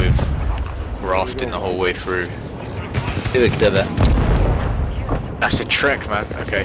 with rafting the whole way through. Who exhibit? That's a trek, man. Okay.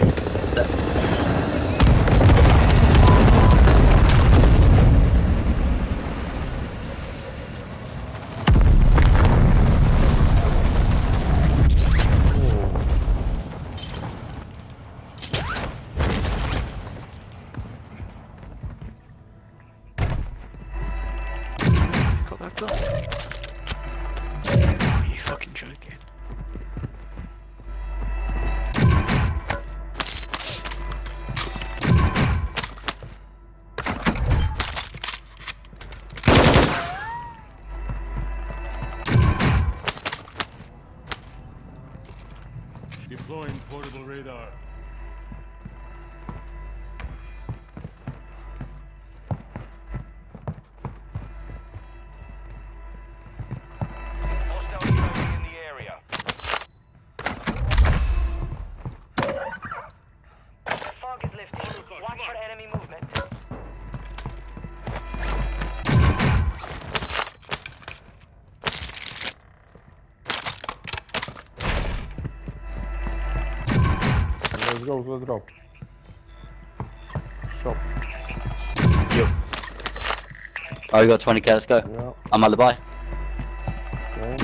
Deploying portable radar. Hostile UAV in the area. Fog is lifting. Watch for enemy movement. Let's go. Stop. Yep. Oh, we got 20k, let's go. Yep. I'm on the buy. Okay.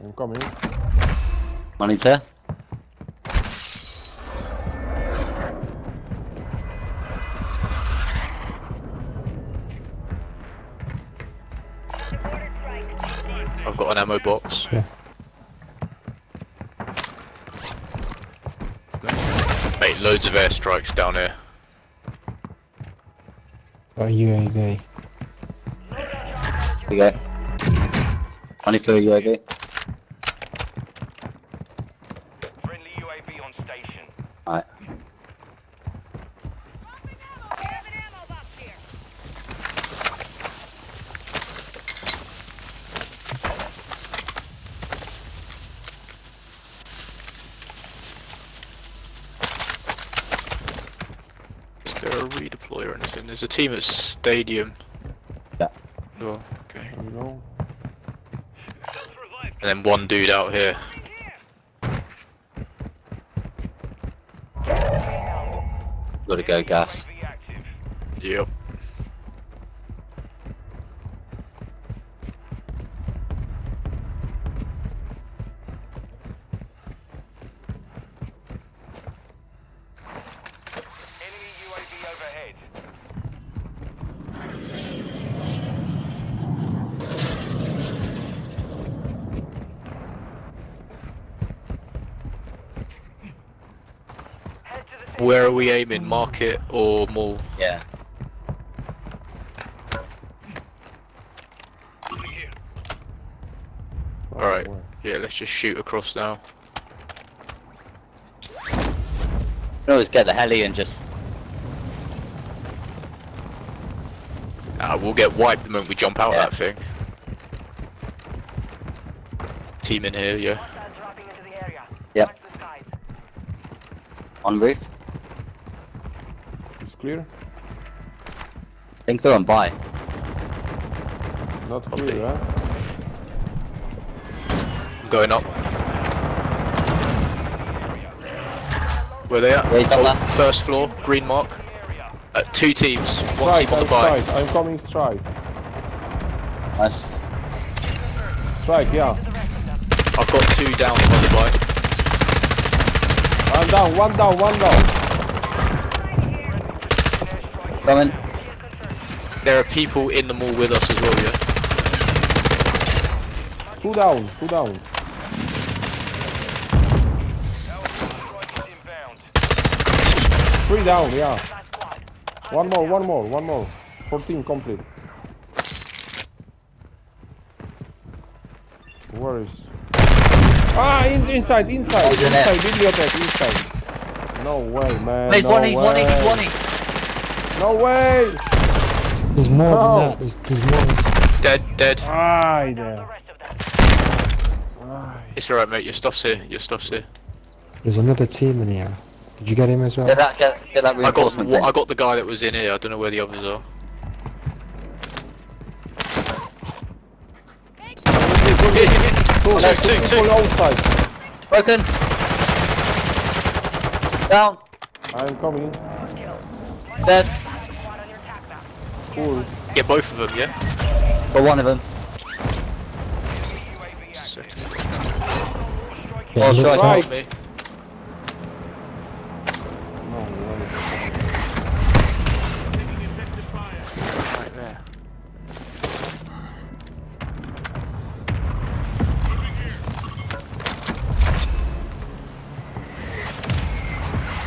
I'm coming. Money's there. I've got an ammo box. Yeah. Mate, loads of airstrikes down here. Got a UAV. Here we go. Money for a UAV. Friendly UAV on station. Alright. Redeploy or anything. There's a team at Stadium. Yeah. Oh, okay. And then one dude out here. Gotta go, gas. Yep. Where are we aiming? Market or mall? Yeah. Alright, yeah, let's just shoot across now. You can always get the heli and just... Nah, we'll get wiped the moment we jump out of that thing. Team in here, yeah. Yep. On roof. Clear? I think they're on buy. Not clear, huh? I'm going up. Where they at? Oh, first floor, green mark. Two teams, one team on the buy. I'm coming strike. Nice. Strike, yeah. I've got two down on the buy. I'm down, one down, one down. Coming. There are people in the mall with us as well, yeah. Two down, two down. Three down, yeah. One more, one more, one more. 14 complete. Where is... Ah, inside, inside, inside, bibliothèque, inside. No way, man, no way. He's one, he's one, he's one. No way! There's more than that, there's more. Dead, dead. Aye, there. It's alright, mate, your stuff's here, your stuff's here. There's another team in here. Did you get him as well? Get that reinforcement. I got the guy that was in here, I don't know where the others are. Oh, no, two. Old side. Broken. Down. I'm coming. Dead. Cool. Get both of them, yeah? Or one of them. Oh, shot right. Me.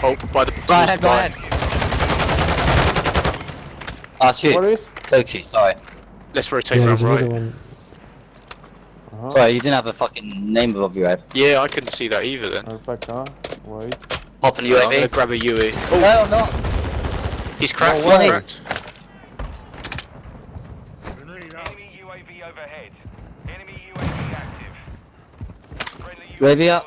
Oh, by the right. Ah, shit. What is? Toki, sorry. Let's rotate around right. Sorry, you didn't have a fucking name above your head. Yeah, I couldn't see that either then. Wait. Hop on the UAV. I'm gonna grab a UE. Oh. No, I'm not. He's cracked, no, he's cracked. Enemy UAV overhead. Enemy UAV active. Friendly UAV up.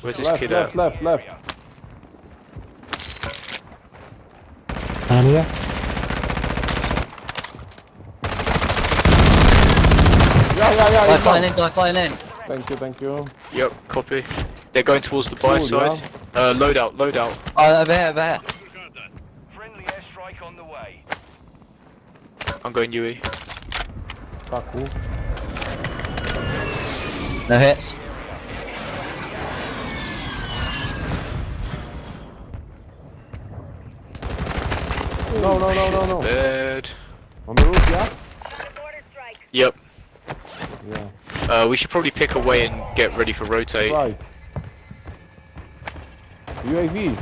Where's this kid at? Left. I'm here. Yeah. Guy flying in, Thank you. Yep, copy. They're going towards the buy side. Yeah. Loadout. Oh, over here. Friendly airstrike on the way. I'm going UE. Cool. No hits. No. Bad. On the roof, yeah? Yep. Yeah. We should probably pick away and get ready for rotate. Right. UAV.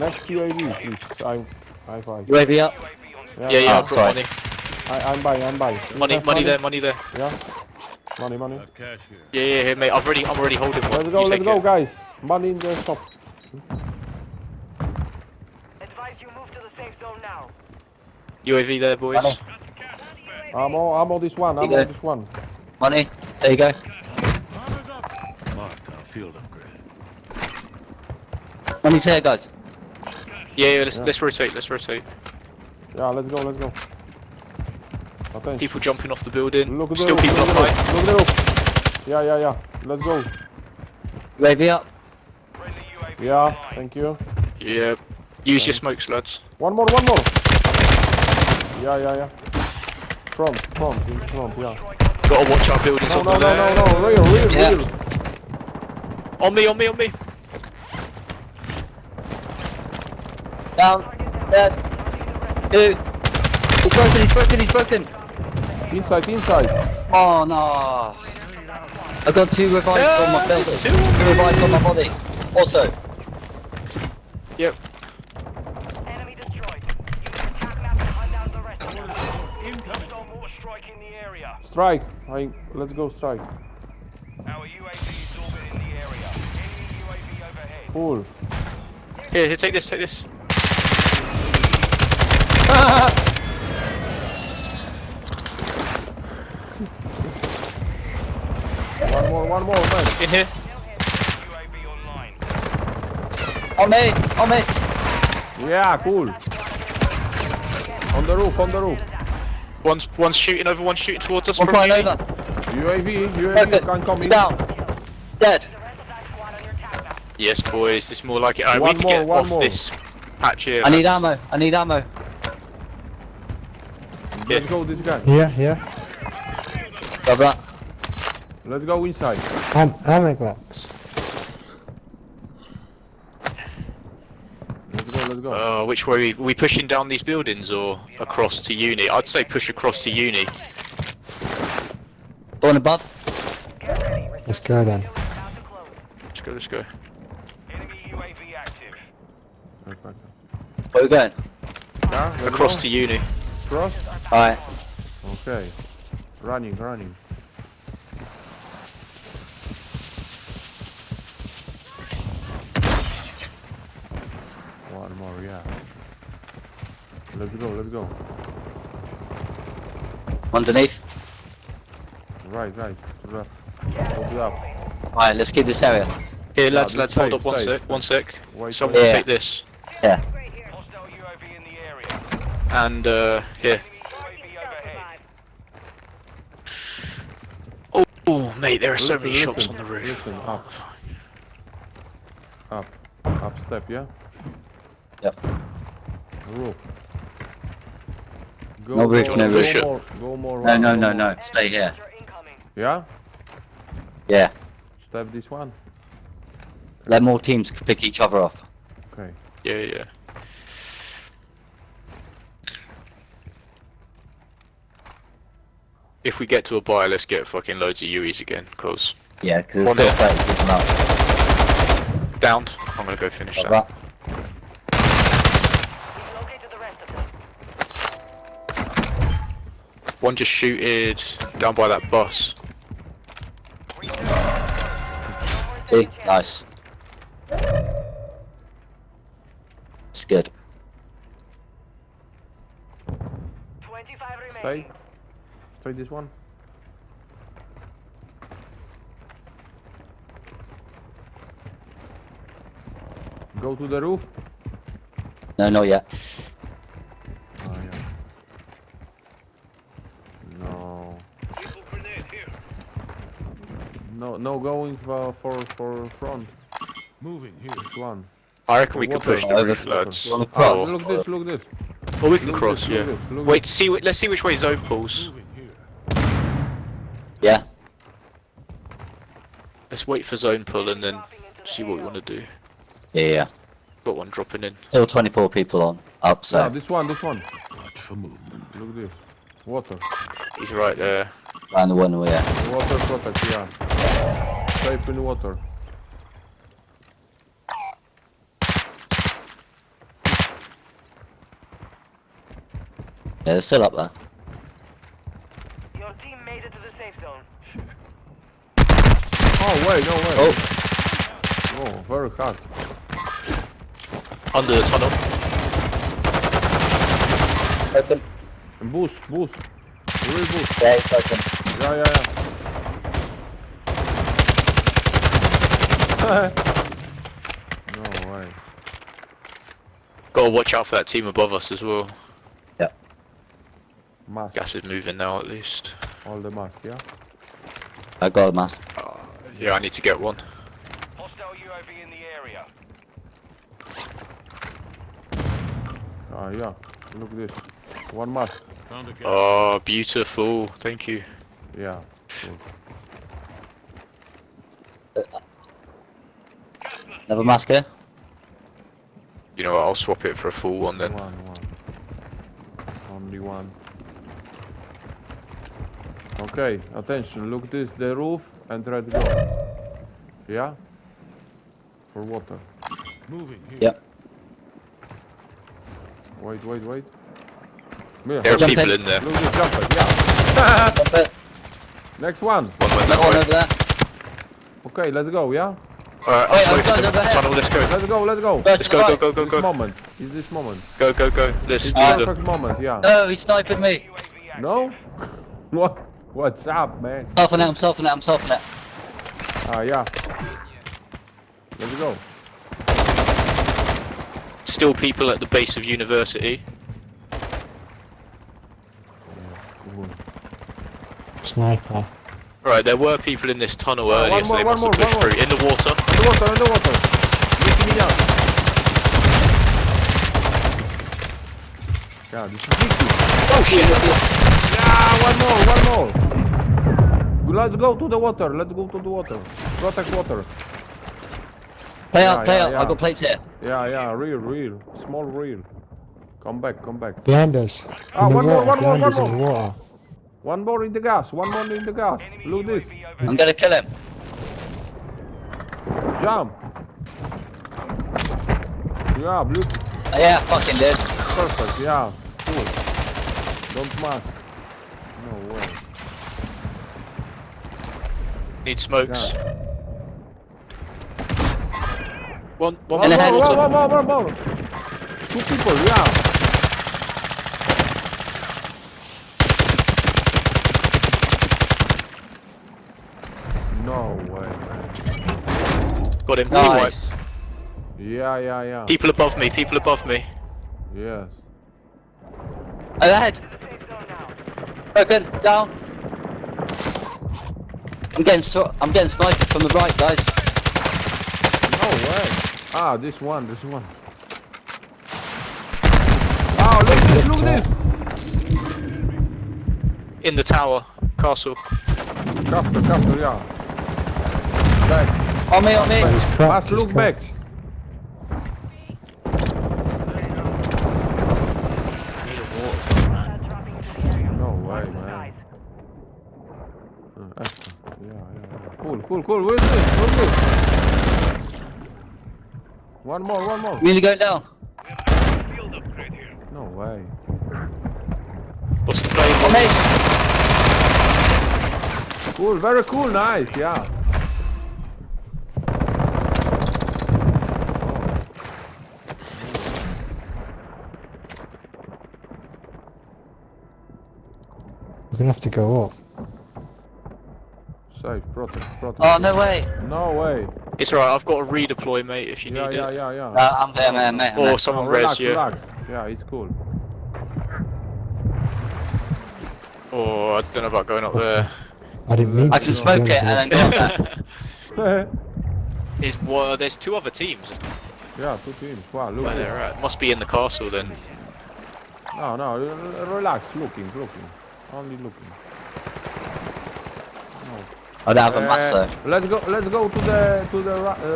Next UAV, please. I'm buying. UAV up. Yeah, I've got money. I'm buying. Money there. Yeah. Money. Yeah, here, mate. I'm already holding one. Let's go, guys. Money in the shop. UAV there, boys. Money. I'm on this one. Money. There you go. Money's here, guys. Yeah. Let's rotate. Yeah, let's go. Okay. People jumping off the building. Still people up high. Yeah. Let's go. UAV up. Yeah. Thank you. Yeah. Use your smokes, lads. One more. Yeah. From, yeah. Gotta watch our buildings on the left. No, real. On me. Down, dead. Dude. He's broken. Inside. Oh no. I got two revives on my belt. Two revives on my body. Also. Yep. Strike! Let's go strike. Our UAV is orbiting the area. Enemy UAV overhead. Cool. Here, take this. One more, man. In here. UAV online. On me. Yeah, cool. On the roof. One's shooting over, one's shooting towards us. One flying over. UAV can't come in. Down. Dead. Yes, boys, this is more like it. Right, we need to get off this patch here. I need ammo. Let's go, this guy. Yeah. Got that. Let's go inside. Ammo box. Let's go. Which way are we pushing down these buildings or across to uni? I'd say push across to uni. Going above. Let's go then. Let's go. Enemy UAV active. Where are we going? Across to uni. Across? Alright. Okay. Running. Yeah. Let's go. Underneath. Right. Up. Alright, let's keep this area. Here, lads, hold up one sec. Someone take this. Yeah. Hostile UAV in the area. and here. Oh mate, there are so many shops on the roof. Listen, up step, yeah? Yep. Roof. Go more. No, stay here. Yeah? Yeah. Step this one. Let more teams pick each other off. Okay. Yeah. If we get to a buy, let's get fucking loads of UEs again, cause... Yeah, cause it's still 30 people out. Downed. I'm gonna go finish that. One just shooted down by that bus. See? Nice. It's good. 25 remaining. Stay this one. Go to the roof? No, not yet. No going for front. Moving here. One. I reckon we can push the roof, lads. Look this. Oh, we can cross, yeah. Wait, let's see which way zone pulls. Yeah. Let's wait for zone pull and then see what we want to do. Yeah. Got one dropping in. Still 24 people on up, so. Yeah, this one. Watch for movement. Look at this. Water. He's right there. Find the one way. Yeah. Water protect, yeah. Safe in water. Yeah, they're still up there. Your team made it to the safe zone. Oh wait, no way. Oh, very hard. Under the tunnel. Open. Boost. Real boost. Yeah, it's open. Yeah. No way. Gotta watch out for that team above us as well. Yeah. Mask. Gas is moving now at least. All the mask, yeah? I got a mask. Yeah, I need to get one. Hostile UAV in the area. Yeah. Look at this. One mask. Oh, beautiful. Thank you. Yeah. Cool. Another mask here? You know what, I'll swap it for a full one then. Only one. Okay, attention. Look this, the roof, and try to go. Yeah? For water. Moving here. Yep. Wait. Yeah. There are people in there. Look at jumper, yeah. Next one. One over there. Okay, let's go, yeah? Alright, let's go. Let's go. It's this moment. Go. It's the perfect moment, yeah. No, he's sniping me. No? What's up, man? I'm selfing it. Yeah. Let's go. Still people at the base of university. Sniper. Right, there were people in this tunnel earlier, so they must have pushed through. In the water. In the water. Get me down. God, this is ridiculous. Oh shit! One more. Let's go to the water. Protect water. Play out. Yeah. I got plates here. Yeah. Real. Small real. Come back. Behind us. One more. One more in the gas. Look this. I'm gonna kill him. Jump. Yeah, blue. Yeah, fucking dead. Perfect, yeah. Cool. Don't mask. No way. Need smokes. Yeah. One more. Two people, yeah. No way, man. Got him. Nice. Yeah. People above me. Yes. I'm ahead. Oh, good. Down. I'm getting sniped from the right, guys. No way. Ah, this one. Oh, look at this. In the tower, castle, yeah. Back. On me. Let's look back. Cool, where is this? One more. Really going down. We have a field upgrade here. No way. What's the play? Oh, cool, very cool, nice, yeah. We're gonna have to go up. Safe, protect. Oh, no way. It's alright, I've got a redeploy, mate, if you need it. Yeah. I'm there, man. Or someone res you. Relax. Yeah, it's cool. Oh, I don't know about going up there. I didn't mean to. I can smoke it and then go up there. There's two other teams. Yeah, two teams. Wow, look. They're right. Must be in the castle then. No, relax. Looking. Only looking. I don't have a mass though. Let's go to the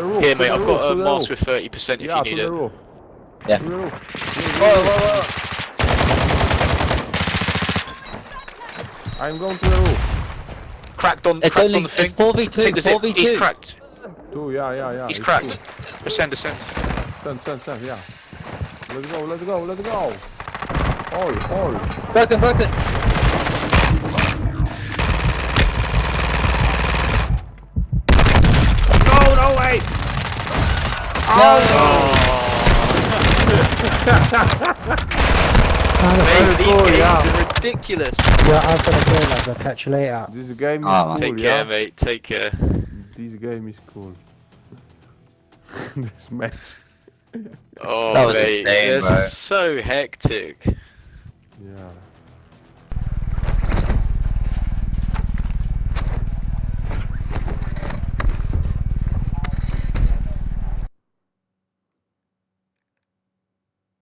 roof. Here, mate, I've got a mass with 30% if you need it. Roof. Yeah. To the roof. Whoa. I'm going to the roof. Cracked on. It's cracked only on the thing. It's 4v2. He's cracked. Two, yeah. He's cracked. Two. Descend, yeah. Let's go. All. Broken. These games are ridiculous. Yeah, I've got a go, lads. I'll catch you later. This game is cool. Take care, mate. Take care. This game is cool. This match. Oh, that was insane, bro. So hectic. Yeah.